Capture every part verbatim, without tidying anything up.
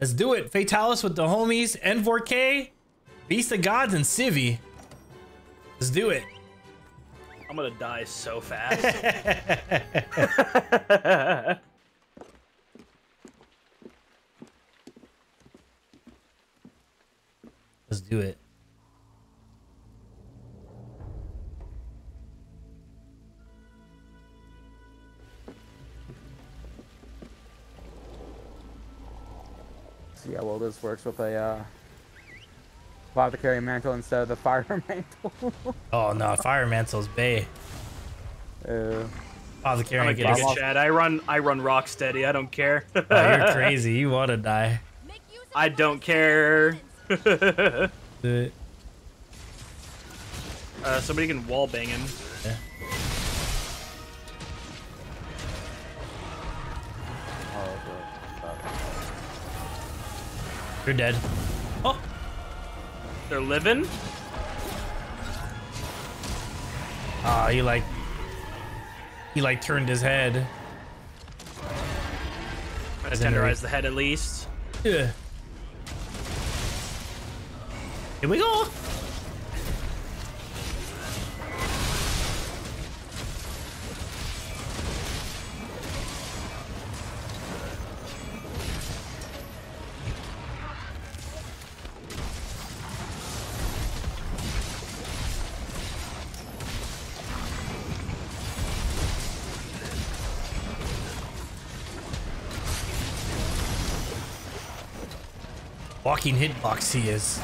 Let's do it. Fatalis with the homies, N four K, Beast of Gods, and Sivvy. Let's do it. I'm gonna die so fast. Let's do it. See how well this works with a uh, Bob the Carry mantle instead of the fire mantle. Oh no, fire mantle's bae. Uh, Bob the Carry. I'm gonna get a chat. I run, I run rock steady. I don't care. Oh, you're crazy. You want to die? I don't care. uh, somebody can wall bang him. Yeah. You're dead. Oh, they're living. Ah, oh, he like he like turned his head. I tenderize the head at least. Yeah. Here we go. Walking hitbox he is.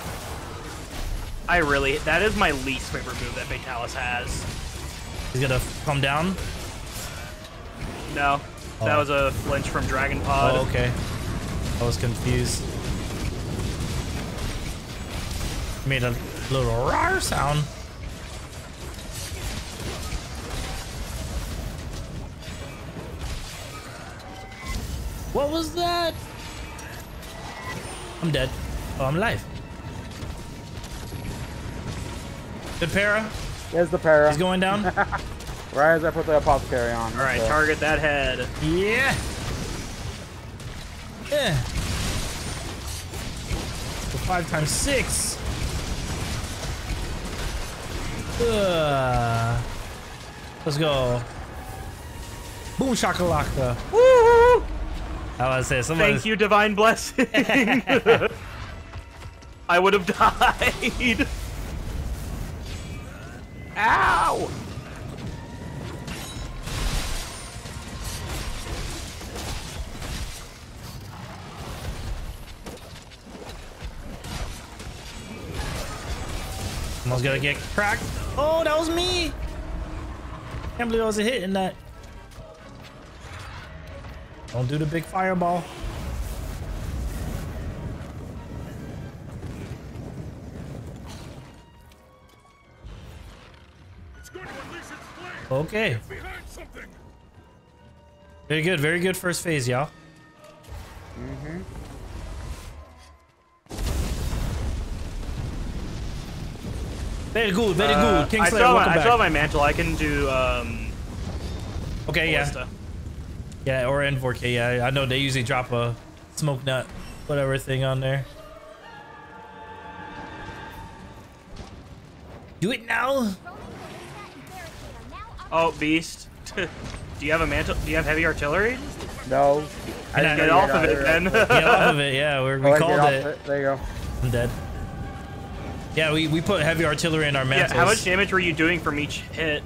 I really, that is my least favorite move that Fatalis has. He's gonna come down? No, oh. That was a flinch from Dragon Pod. Oh, okay. I was confused. Made a little rawr sound. What was that? I'm dead. Oh, I'm alive. Good para. There's the para. He's going down. Right as I put the apothecary on. All right, so. Target that head. Yeah. Yeah. So five times six. Uh, let's go. Boom shakalaka. Woo! I was gonna say, somebody... Thank you, divine blessing. I would have died. Ow! Almost gonna get cracked. Oh, that was me! Can't believe I was a hit in that. Don't do the big fireball. It's going to release its flare. Okay. Very good, very good first phase, y'all. Mm-hmm. Very good, very uh, good. Kingslayer, I saw my, I saw my mantle. I can do. Um, okay, ballista. Yeah. Yeah, or N four K, yeah. I know they usually drop a smoke nut, whatever thing on there. Do it now! Oh, Beast. Do you have a mantle? Do you have heavy artillery? No. I didn't get off of it again. Get off of it, yeah. We're, we oh, called it. it. There you go. I'm dead. Yeah, we, we put heavy artillery in our mantles. Yeah, how much damage were you doing from each hit?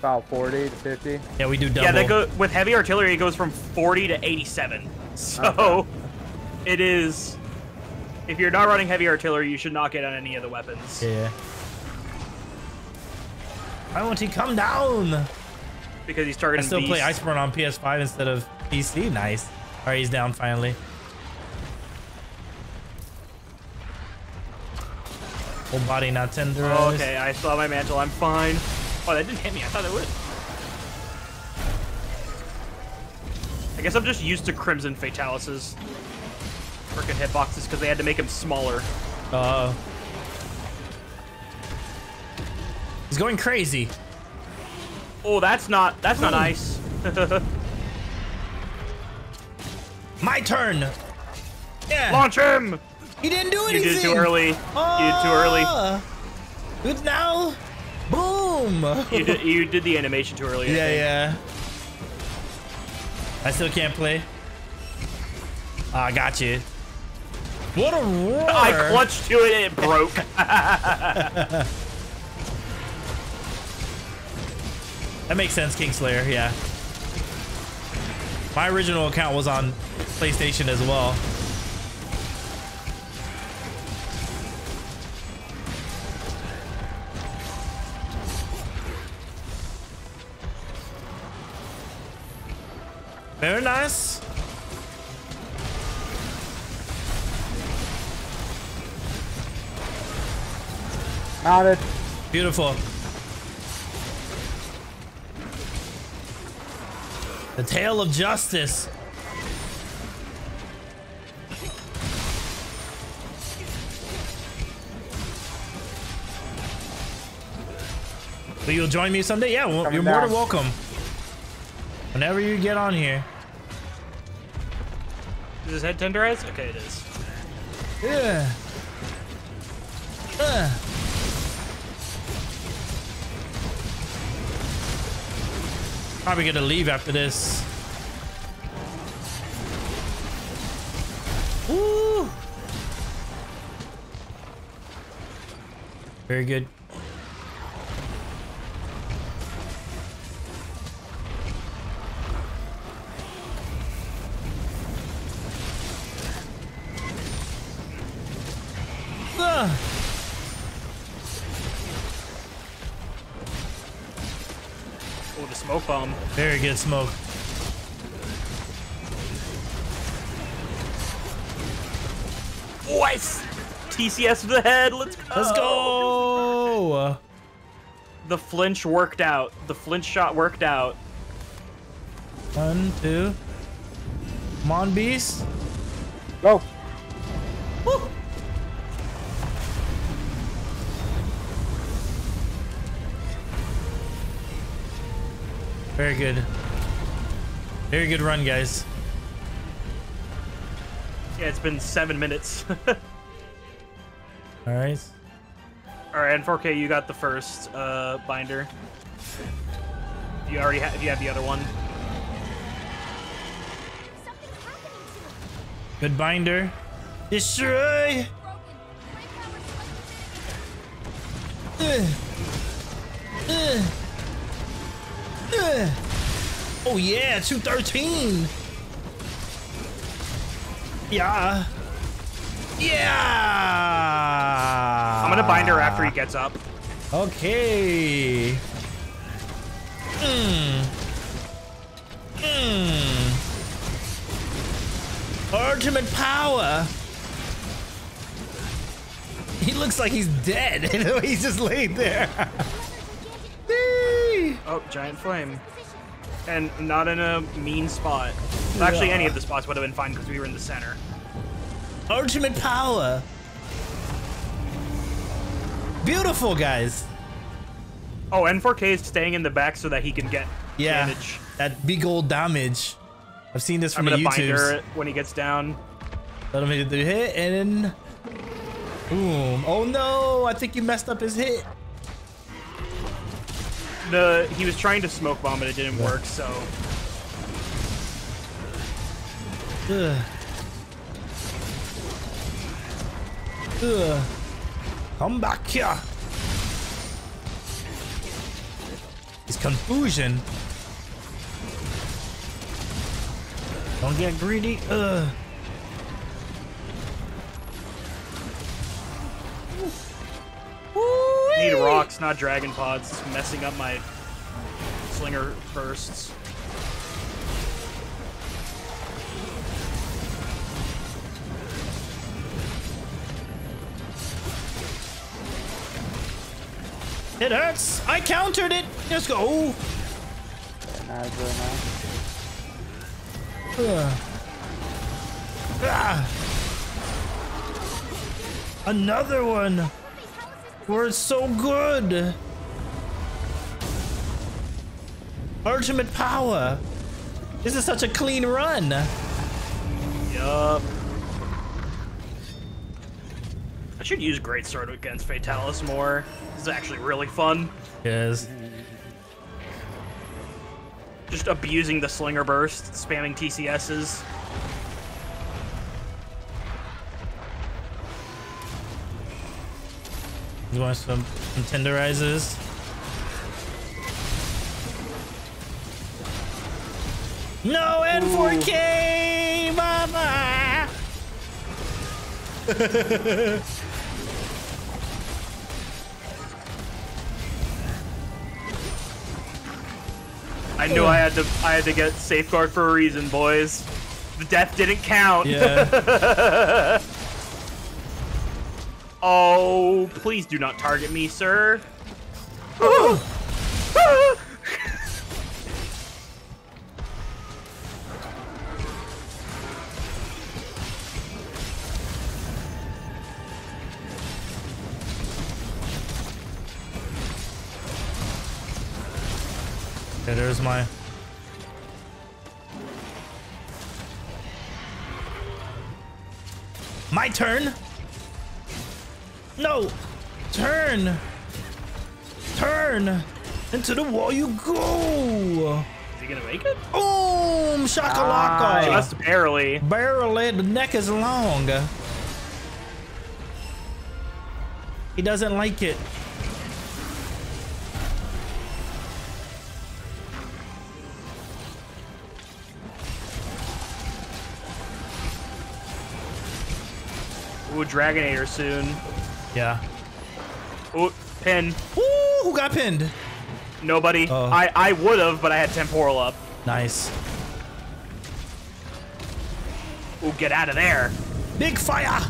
About forty to fifty. Yeah, we do double. Yeah, that go with heavy artillery. It goes from forty to eighty-seven. So okay. It is. If you're not running heavy artillery, you should not get on any of the weapons. Yeah. Why won't he come down? Because he's targeting. I still Beast. Play Iceborne on P S five instead of P C. Nice. All right, he's down finally. Whole body not tender. Oh, okay, I saw my mantle. I'm fine. Oh, that didn't hit me. I thought it would. I guess I'm just used to Crimson Fatalis's freaking hitboxes because they had to make him smaller. Uh. He's going crazy. Oh, that's not that's Ooh. Not nice. My turn. Yeah. Launch him. He didn't do anything. You did it too early. Uh, you did it too early. Now, boom. you, did, you did the animation too early. Yeah, yeah. I still can't play. Oh, I got you. What a roar! I clutched to it and it broke. That makes sense, Kingslayer, yeah. My original account was on PlayStation as well. Very nice. Got it. Beautiful. The tale of justice. Will you join me someday? Yeah, well, you're more than welcome. Whenever you get on here. Is his head tenderized? Okay, it is. Yeah. Uh. Probably gonna leave after this. Woo! Very good. Smoke bomb. Very good smoke. Oh, I T C S to the head. Let's go. Let's go. The flinch worked out. The flinch shot worked out. One, two. Come on, beast. Go. Woo. Very good. Very good run, guys. Yeah, it's been seven minutes. All right. All right, N four K, you got the first uh, binder. You already have. You have the other one. Good binder. Destroy. Uh. Uh. Oh yeah, two thirteen. Yeah. Yeah. I'm gonna bind her after he gets up. Okay. Mm. Mm. Ultimate power. He looks like he's dead. He's just laid there. Oh, giant flame. And not in a mean spot. Well, actually, any of the spots would have been fine because we were in the center. Ultimate power. Beautiful, guys. Oh, N four K is staying in the back so that he can get yeah, damage. That big old damage. I've seen this from I'm the YouTubes. I'm gonna binder it when he gets down. Let him hit the hit and then... Boom. Oh no, I think you messed up his hit. The, he was trying to smoke bomb and it didn't work, so. Ugh. Ugh. Come back here. It's confusion. Don't get greedy. Ugh. Need rocks, not dragon pods. It's messing up my slinger bursts. It hurts. I countered it. Let's go. Uh. Ah. Another one. We're so good. Ultimate power. This is such a clean run. should use Greatsword against Fatalis more. This is actually really fun. It is. Just abusing the Slinger Burst, spamming T C Ss. You want some, some tenderizes? No, N four K, mama! I knew I had to. I had to get safeguard for a reason, boys. The death didn't count. Yeah. Oh, please do not target me, sir. Okay, there's my... My turn! No! Turn! Turn! Into the wall you go! Is he gonna make it? Boom! Shakalaka! Ah, just barely. Barely. The neck is long. He doesn't like it. Ooh, Dragonator soon. Yeah. Ooh, pin. Ooh, who got pinned? Nobody. Uh, I, I would have, but I had Temporal up. Nice. Ooh, get out of there. Big fire.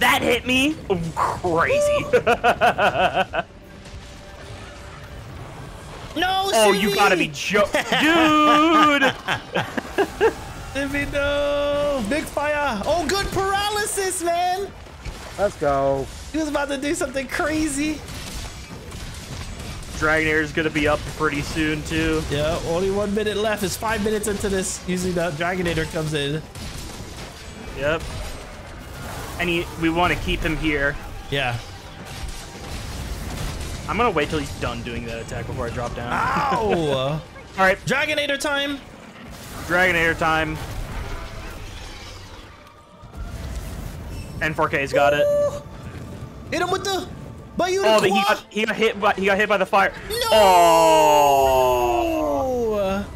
That hit me. Ooh, crazy. No, oh, Sivvy. You gotta be joking. Dude. Sivvy, no! Big fire! Oh, good paralysis, man! Let's go. He was about to do something crazy. Dragonair's gonna be up pretty soon, too. Yeah, only one minute left. It's five minutes into this. Usually the Dragonator comes in. Yep. And he, we want to keep him here. Yeah. I'm gonna wait till he's done doing that attack before I drop down. Ow! Alright, Dragonator time! Dragonator time. N four K's got Ooh. It. Hit him with the Bayou. Oh, the he, got, he got hit by he got hit by the fire. No. Oh.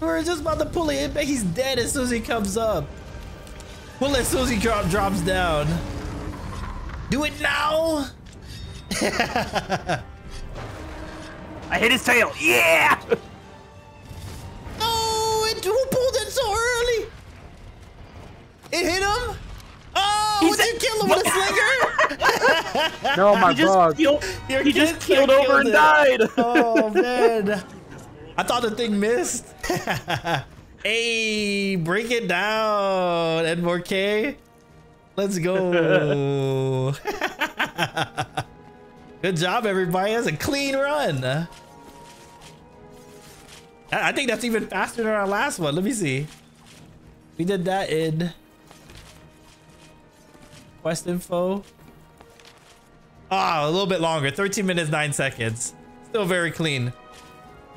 We were just about to pull it. He's dead as soon as he comes up. Well, as soon as he drop, drops down. Do it now. I hit his tail. Yeah. Who pulled it so early? It hit him? Oh, would you kill him with a slinger? No, my God. He just keeled, he just keeled over killed and it. Died. Oh, man. I thought the thing missed. Hey, break it down, N four K. Let's go. Good job, everybody. That's a clean run. I think that's even faster than our last one. Let me see. We did that in quest info. Ah, oh, a little bit longer. thirteen minutes, nine seconds. Still very clean.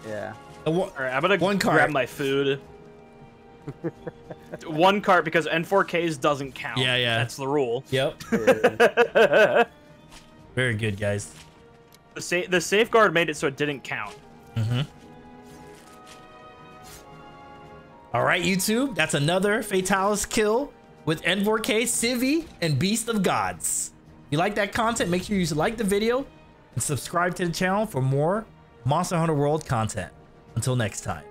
Yeah. One, All right, I'm gonna one grab cart. my food. One cart because N four K's doesn't count. Yeah, yeah. That's the rule. Yep. Very good, guys. The, sa the safeguard made it so it didn't count. Mm-hmm. All right, YouTube, that's another Fatalis kill with N four K, Sivvy, and Beast of Gods. If you like that content, make sure you like the video and subscribe to the channel for more Monster Hunter World content. Until next time.